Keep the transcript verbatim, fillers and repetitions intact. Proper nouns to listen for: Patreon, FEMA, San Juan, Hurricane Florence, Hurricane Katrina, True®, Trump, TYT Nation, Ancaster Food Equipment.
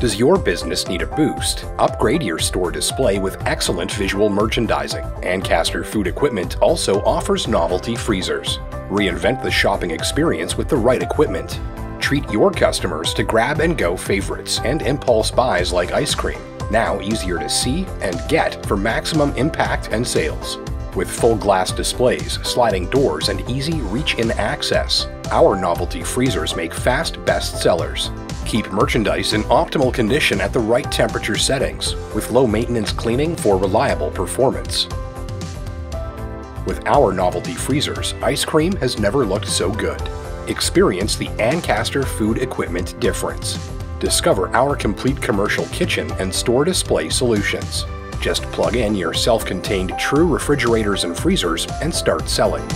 Does your business need a boost? Upgrade your store display with excellent visual merchandising. Ancaster Food Equipment also offers novelty freezers. Reinvent the shopping experience with the right equipment. Treat your customers to grab-and-go favorites and impulse buys like ice cream, now easier to see and get for maximum impact and sales. With full glass displays, sliding doors, and easy reach-in access, our novelty freezers make fast bestsellers. Keep merchandise in optimal condition at the right temperature settings, with low-maintenance cleaning for reliable performance. With our novelty freezers, ice cream has never looked so good. Experience the Ancaster Food Equipment difference. Discover our complete commercial kitchen and store display solutions. Just plug in your self-contained True refrigerators and freezers and start selling.